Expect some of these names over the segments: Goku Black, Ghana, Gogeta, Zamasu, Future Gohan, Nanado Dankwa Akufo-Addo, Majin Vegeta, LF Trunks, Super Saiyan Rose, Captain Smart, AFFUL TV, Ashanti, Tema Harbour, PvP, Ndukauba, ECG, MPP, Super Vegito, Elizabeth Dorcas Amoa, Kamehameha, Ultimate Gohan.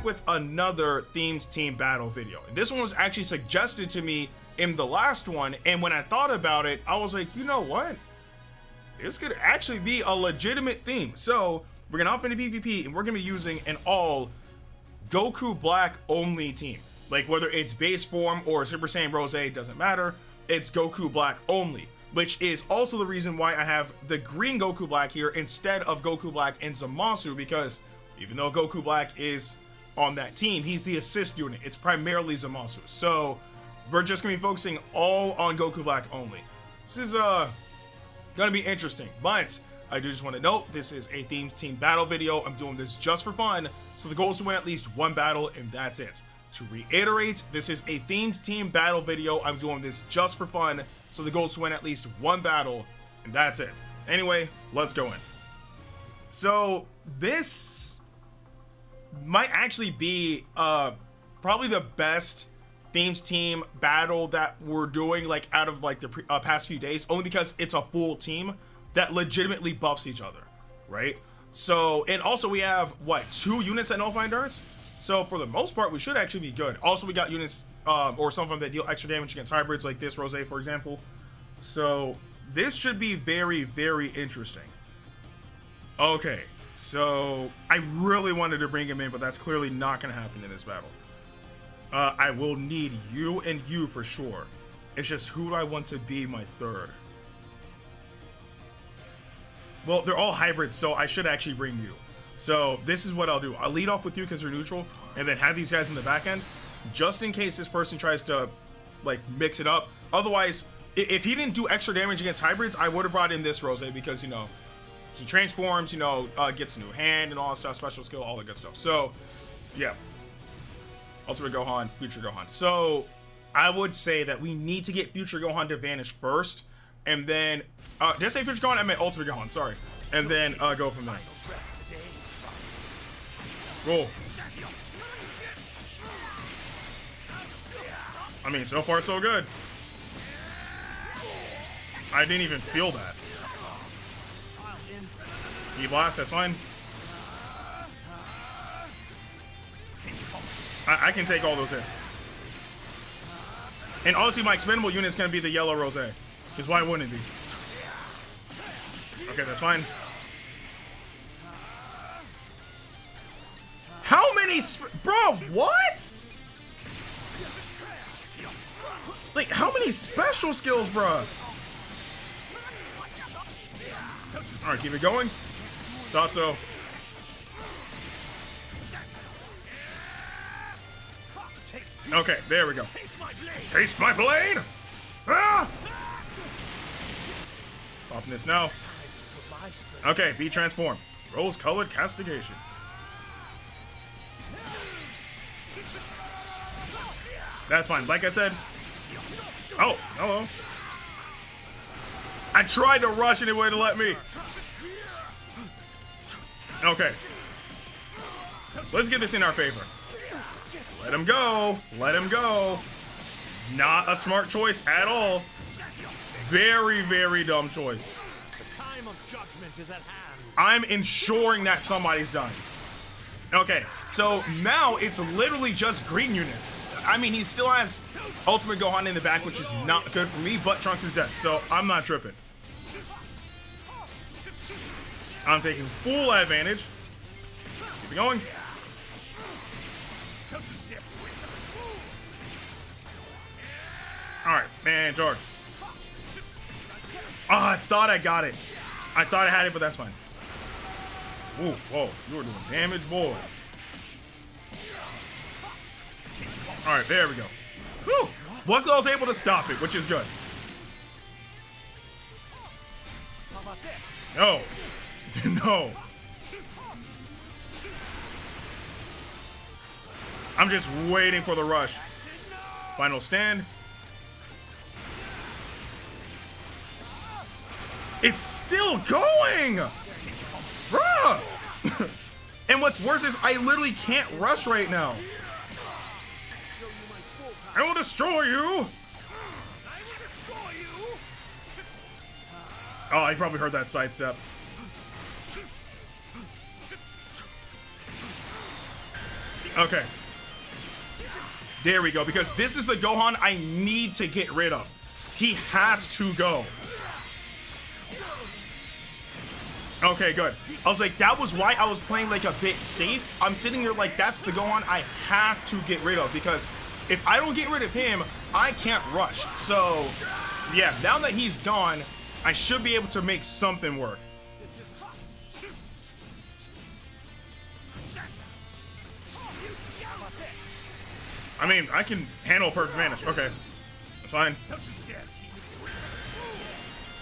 back with another themed team battle video. And this one was actually suggested to me in the last one, and when I thought about it, I was like, you know what? This could actually be a legitimate theme. So we're gonna hop into PvP and we're gonna be using an all Goku Black only team. Like whether it's base form or Super Saiyan Rose, doesn't matter. It's Goku Black only, which is also the reason why I have the green Goku Black here instead of Goku Black and Zamasu, because even though Goku Black is on that team, he's the assist unit. It's primarily Zamasu. So we're just gonna be focusing all on Goku Black only. This is gonna be interesting, but I do just want to note this is a themed team battle video. I'm doing this just for fun, so the goal is to win at least one battle, and that's it. To reiterate, this is a themed team battle video. I'm doing this just for fun, so the goal is to win at least one battle, and that's it. Anyway, let's go in. So this might actually be probably the best themes team battle that we're doing, like out of like the past few days, only because it's a full team that legitimately buffs each other, right? So, and also we have what, 2 units that nullify endurance, so for the most part we should actually be good. Also we got units or some of them that deal extra damage against hybrids, like this Rose for example. So this should be very, very interesting. Okay, so I really wanted to bring him in, but that's clearly not going to happen in this battle. I will need you and you for sure. It's just, who do I want to be my third? Well, they're all hybrids, so I should actually bring you. So this is what I'll do. I'll lead off with you because you're neutral, and then have these guys in the back end, just in case this person tries to, like, mix it up. Otherwise, if he didn't do extra damage against hybrids, I would have brought in this Rose because, you know, he transforms, you know, gets a new hand and all that stuff, special skill, all that good stuff. So, yeah. Ultimate Gohan, Future Gohan. So I would say that we need to get Future Gohan to vanish first, and then did I say Future Gohan? I meant Ultimate Gohan, sorry. And then go from there. Cool. I mean, so far so good. I didn't even feel that. He blasts, that's fine. I can take all those hits. And honestly, my expendable unit is going to be the yellow Rose, because why wouldn't it be? Okay, that's fine. How many... Bro, what? Like, how many special skills, bro? Alright, keep it going. Thought so. Okay, there we go. Taste my blade! Ah! Popping this now. Okay, be transformed. Rose-colored castigation. That's fine. Like I said. Oh, hello. I tried to rush anyway to let me. Okay. Let's get this in our favor. Let him go. Let him go. Not a smart choice at all. Very dumb choice. The time of judgment is at hand. I'm ensuring that somebody's dying. Okay, so now it's literally just green units. I mean, he still has Ultimate Gohan in the back, which is not good for me, but Trunks is dead, so I'm not tripping. I'm taking full advantage. Keep it going. All right, man, George. Oh, I thought I got it. I thought I had it, but that's fine. Ooh, whoa, you were doing damage, boy. All right, there we go. Whew. Luckily, I was able to stop it, which is good. No. No. I'm just waiting for the rush. Final stand. It's still going! Bruh! And what's worse is I literally can't rush right now. I will destroy you! Oh, I probably heard that sidestep. Okay. There we go, because this is the Gohan I need to get rid of. He has to go. Okay, good. I was like, that was why I was playing like a bit safe. I'm sitting here like, that's the Gohan I have to get rid of, because if I don't get rid of him, I can't rush. So, yeah, now that he's gone, I should be able to make something work. I mean, I can handle perfect vanish. Okay, that's fine.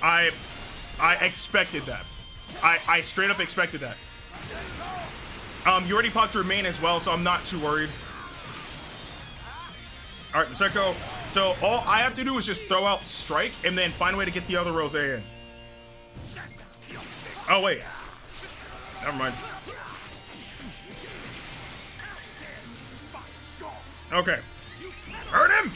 I expected that. I straight up expected that. You already popped your main as well, so I'm not too worried. All right, Maseko. So all I have to do is just throw out Strike and then find a way to get the other Rose in. Oh, wait. Never mind. Okay. Hurt him!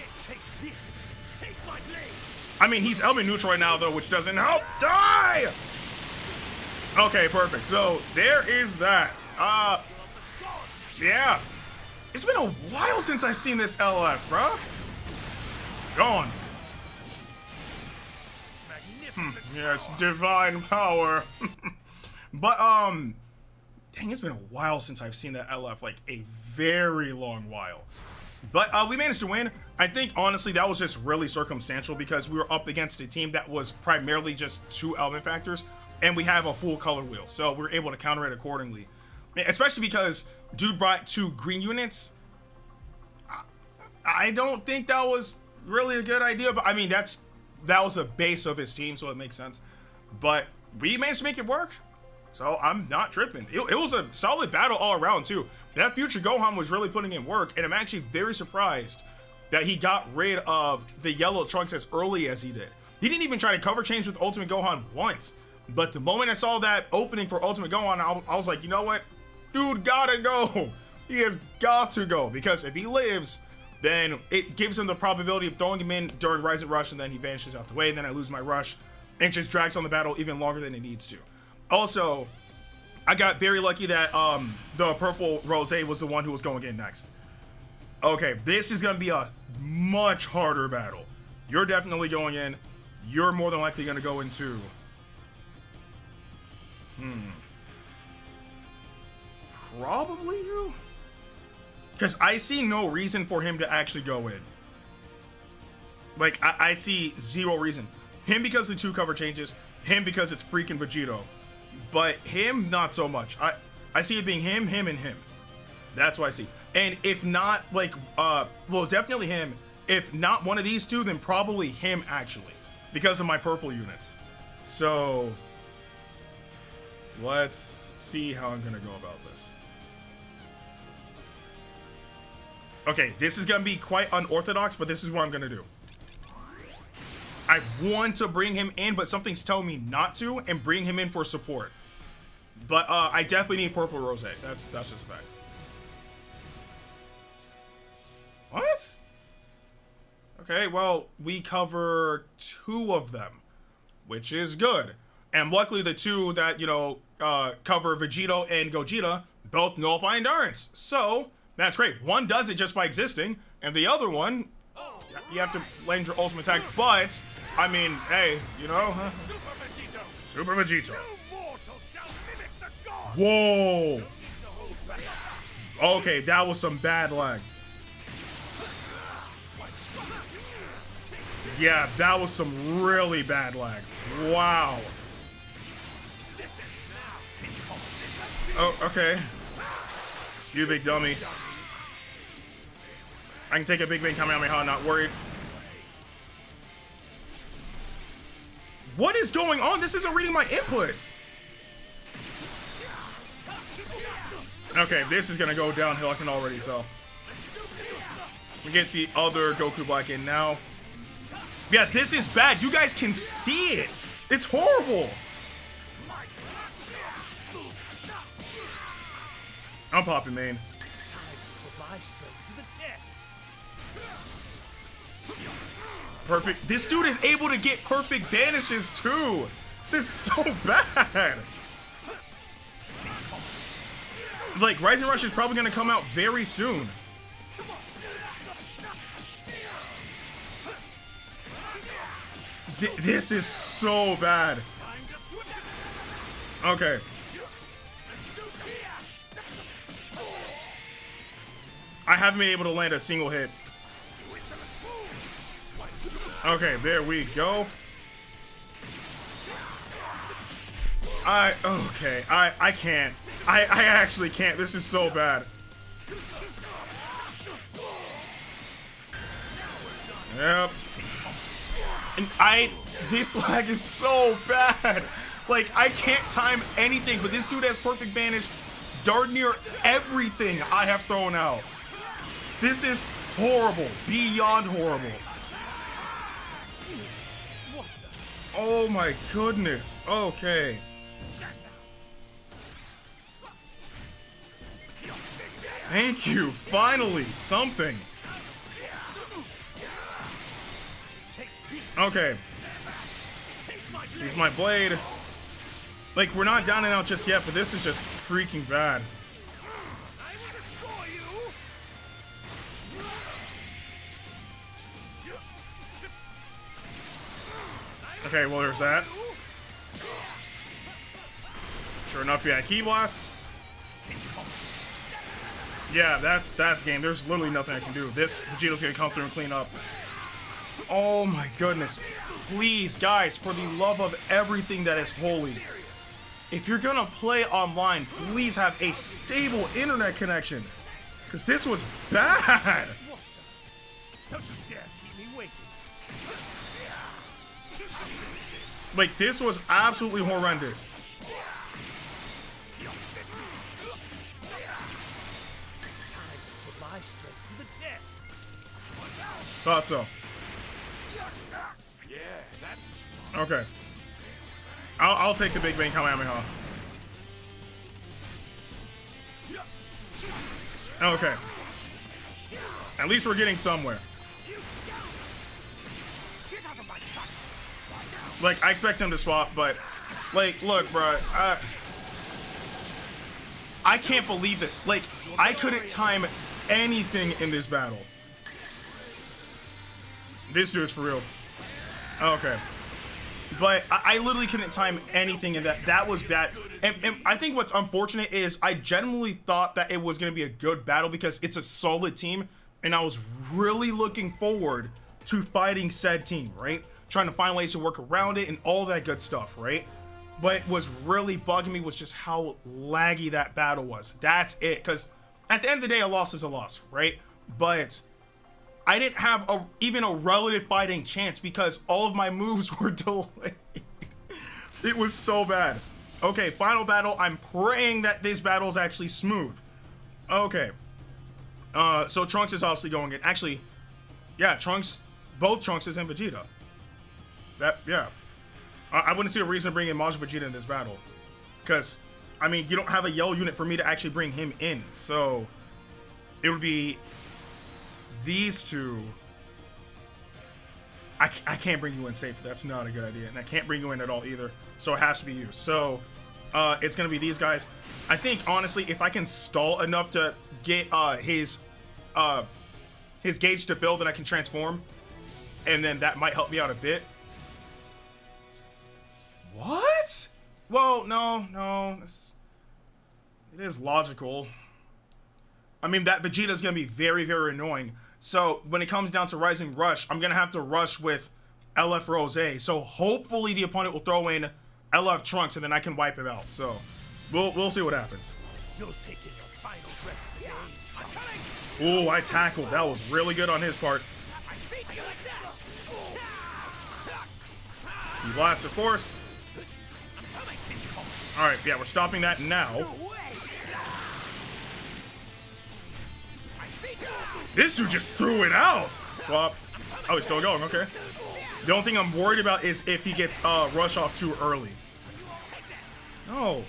I mean, he's element neutral right now, though, which doesn't help. Die! Okay, perfect. So, there is that. Yeah. It's been a while since I've seen this LF, bruh. Gone. Yes, divine power. But, dang, it's been a while since I've seen that LF. Like, a very long while. But we managed to win. I think, honestly, that was just really circumstantial because we were up against a team that was primarily just two element factors, and we have a full color wheel, so we're able to counter it accordingly. Especially because dude brought two green units. I don't think that was really a good idea, but I mean, that was the base of his team, so it makes sense. But we managed to make it work, so I'm not tripping. It was a solid battle all around, too. That Future Gohan was really putting in work, and I'm actually very surprised that he got rid of the yellow Trunks as early as he did. He didn't even try to cover change with Ultimate Gohan once, but the moment I saw that opening for Ultimate Gohan, I was like, you know what? Dude gotta go. He has got to go, because if he lives, then it gives him the probability of throwing him in during Rise and Rush, and then he vanishes out the way, and then I lose my Rush, and it just drags on the battle even longer than it needs to. Also, I got very lucky that the purple Rose was the one who was going in next. Okay, this is going to be a much harder battle. You're definitely going in. You're more than likely going to go in too. Probably you? Because I see no reason for him to actually go in. Like, I see zero reason. Him because the two cover changes. Him because it's freaking Vegito. But him, not so much. I see it being him, him, and him. That's what I see. And if not, like, well, definitely him. If not one of these two, then probably him, actually. Because of my purple units. So, let's see how I'm going to go about this. Okay, this is going to be quite unorthodox, but this is what I'm going to do. I want to bring him in, but something's telling me not to, and bring him in for support. But I definitely need purple Rose. That's just a fact. What? Okay, well, we cover two of them, which is good. And luckily, the two that, you know, cover Vegito and Gogeta both nullify endurance. So, that's great. One does it just by existing, and the other one, you have to land your ultimate attack. But, I mean, hey, you know, huh? Super Vegito. Whoa. Okay, that was some bad lag. Yeah, that was some really bad lag. Wow. Oh, okay. You big dummy. I can take a big bang Kamehameha, not worried. What is going on? This isn't reading my inputs. Okay, this is gonna go downhill, I can already tell. We get the other Goku Black in now. Yeah, this is bad. You guys can see it. It's horrible. I'm popping main. Perfect. This dude is able to get perfect vanishes too. This is so bad. like, Rising Rush is probably going to come out very soon. This is so bad. Okay. I haven't been able to land a single hit. Okay, there we go. I can't. I actually can't. This is so bad. Yep. And this lag is so bad. Like, I can't time anything, but this dude has perfect banished darn near everything I have thrown out. This is horrible, beyond horrible. Oh my goodness. Okay. Thank you. Finally, something. Okay. Use my blade. Like, we're not down and out just yet, but this is just freaking bad. Okay, well, there's that. Sure enough, yeah, Key Blast. Yeah, that's game. There's literally nothing I can do. This Vegito's gonna come through and clean up. Oh my goodness. Please, guys, for the love of everything that is holy, if you're gonna play online, please have a stable internet connection, because this was bad. Like, this was absolutely horrendous. Thought so. Okay. I'll take the Big Bang Kamehameha. Okay. At least we're getting somewhere. Like, I expect him to swap, but, like, look, bro, I can't believe this. Like, I couldn't time anything in this battle. This dude's for real. Okay. But I literally couldn't time anything in that. That was bad. And I think what's unfortunate is I genuinely thought that it was going to be a good battle because it's a solid team. And I was really looking forward to fighting said team, right? Trying to find ways to work around it and all that good stuff, right? But what's really bugging me was just how laggy that battle was. That's it. Because at the end of the day, a loss is a loss, right? But I didn't have even a relative fighting chance because all of my moves were delayed. It was so bad. Okay, final battle. I'm praying that this battle is actually smooth. Okay. So Trunks is obviously going in. Actually, yeah, Trunks, both Trunks is in Vegeta. That, yeah. I wouldn't see a reason to bring in Majin Vegeta in this battle. Because, I mean, you don't have a yellow unit for me to actually bring him in. So, it would be these two. I can't bring you in safe. That's not a good idea. And I can't bring you in at all either. So, it has to be you. So, it's going to be these guys. I think, honestly, if I can stall enough to get his gauge to fill, then I can transform. And then that might help me out a bit. What? Well, no. It is logical. I mean, that Vegeta's going to be very, very annoying. So, when it comes down to Rising Rush, I'm going to have to rush with LF Rose. So, hopefully, the opponent will throw in LF Trunks, and then I can wipe him out. So, we'll see what happens. Ooh, I tackled. That was really good on his part. You blast, of course. Alright, yeah, we're stopping that now. This dude just threw it out! Swap. Oh, he's still going, okay. The only thing I'm worried about is if he gets rush off too early. No.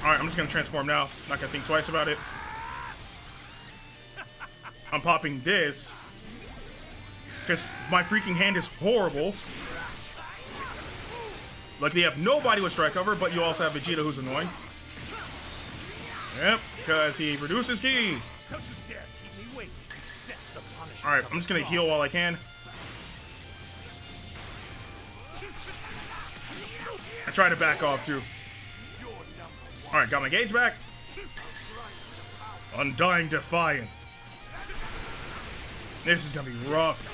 Alright, I'm just gonna transform now. Not gonna think twice about it. I'm popping this. Because my freaking hand is horrible. Luckily, you have nobody with strike cover, but you also have Vegeta, who's annoying. Yep, because he reduces ki. Alright, I'm just going to heal while I can. I try to back off too. Alright, got my gauge back. Undying Defiance. This is going to be rough.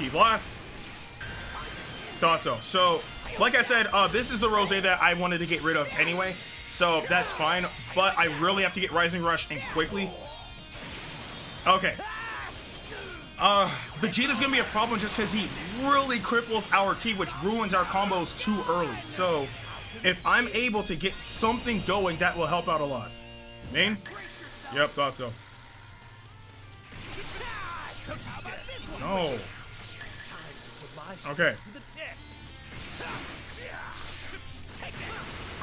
He lost. Thought so. So, like I said, this is the Rose that I wanted to get rid of anyway. So, that's fine. But I really have to get Rising Rush in quickly. Okay. Vegeta's going to be a problem just because he really cripples our ki, which ruins our combos too early. So, if I'm able to get something going, that will help out a lot. Main? Yep, thought so. No. Okay.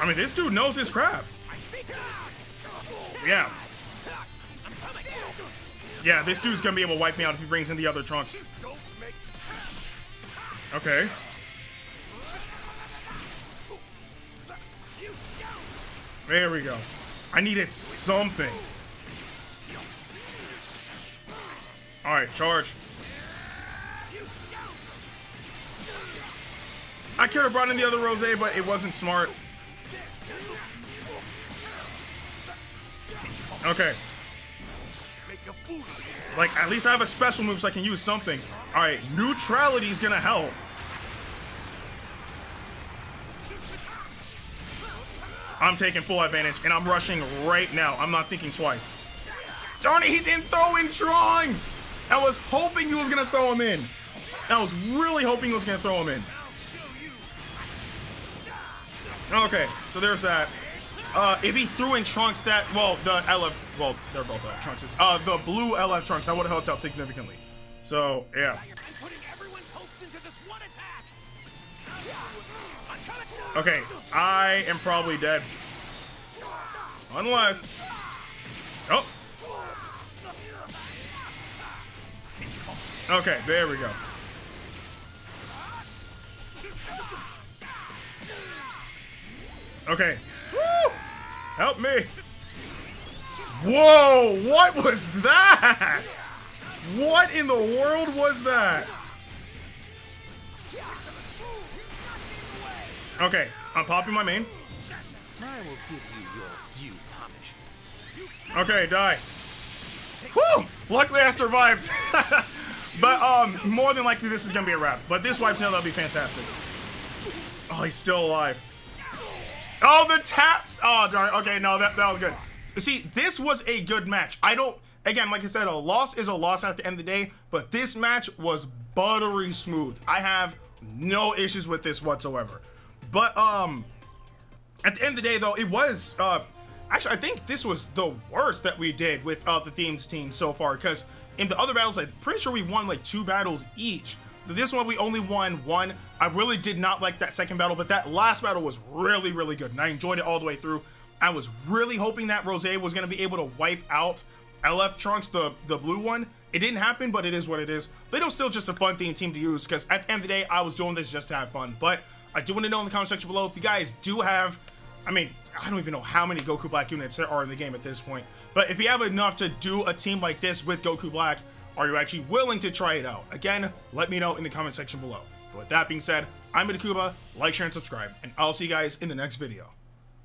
I mean, this dude knows his crap. Yeah. Yeah, this dude's gonna be able to wipe me out if he brings in the other Trunks. Okay. There we go. I needed something. Alright, charge. I could have brought in the other Rose, but it wasn't smart. Okay. Like, at least I have a special move so I can use something. Alright, neutrality is gonna help. I'm taking full advantage, and I'm rushing right now. I'm not thinking twice. Darn it, he didn't throw in Trunks! I was hoping he was gonna throw him in. I was really hoping he was gonna throw him in. Okay, so there's that. If he threw in Trunks that, well, the LF, well, they're both LF Trunks. The blue LF Trunks, I would have helped out significantly. So, yeah. Okay, I am probably dead. Unless... Oh! Okay, there we go. Okay. Woo! Help me! Whoa! What was that? What in the world was that? Okay, I'm popping my main. Okay, die. Whew! Luckily I survived. But more than likely this is gonna be a wrap. But this wipes now, that'll be fantastic. Oh, he's still alive. Oh, the tap! Oh, darn. Okay, no, that was good. See, this was a good match. I don't... Again, like I said, a loss is a loss at the end of the day, but this match was buttery smooth. I have no issues with this whatsoever. But, at the end of the day, though, it was... actually, I think this was the worst that we did with the Themes team so far, because in the other battles, I'm pretty sure we won, like, 2 battles each. But this one, we only won 1. I really did not like that second battle, but that last battle was really, really good, and I enjoyed it all the way through. I was really hoping that Rose was going to be able to wipe out LF Trunks, the blue one. It didn't happen, but it is what it is. But it was still just a fun theme team to use, because at the end of the day, I was doing this just to have fun. But I do want to know in the comment section below if you guys do have... I mean, I don't even know how many Goku Black units there are in the game at this point. But if you have enough to do a team like this with Goku Black, are you actually willing to try it out? Again, let me know in the comment section below. But with that being said, I'm Ndukauba. Like, share, and subscribe. And I'll see you guys in the next video.